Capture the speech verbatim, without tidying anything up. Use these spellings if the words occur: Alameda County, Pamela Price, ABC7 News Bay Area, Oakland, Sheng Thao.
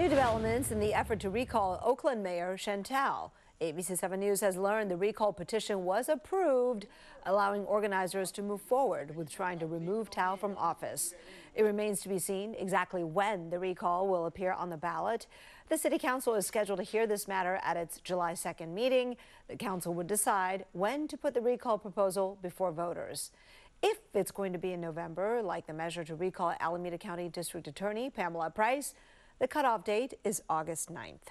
New developments in the effort to recall Oakland Mayor Sheng Thao. A B C seven News has learned the recall petition was approved, allowing organizers to move forward with trying to remove Thao from office. It remains to be seen exactly when the recall will appear on the ballot. The City Council is scheduled to hear this matter at its July second meeting. The council would decide when to put the recall proposal before voters. If it's going to be in November, like the measure to recall Alameda County District Attorney Pamela Price, the cutoff date is August ninth.